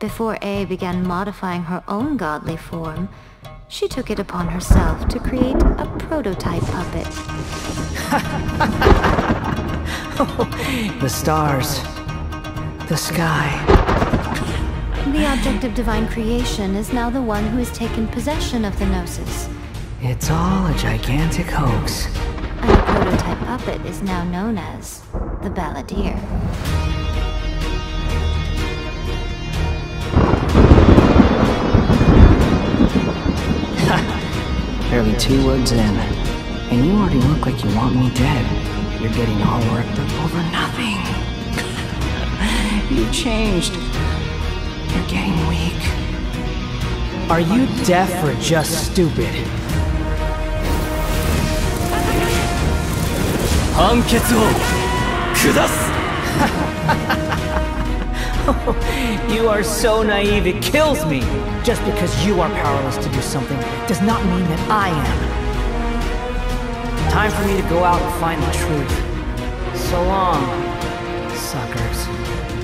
Before A began modifying her own godly form, she took it upon herself to create a prototype puppet. The stars. The sky. The object of divine creation is now the one who has taken possession of the Gnosis. It's all a gigantic hoax. And the prototype puppet is now known as the Balladeer. Barely 2 words in, and you already look like you want me dead. You're getting all worked up over nothing. You changed. You're getting weak. Are you deaf or just stupid? You are so naive, it kills me! Just because you are powerless to do something does not mean that I am. Time for me to go out and find the truth. So long, suckers.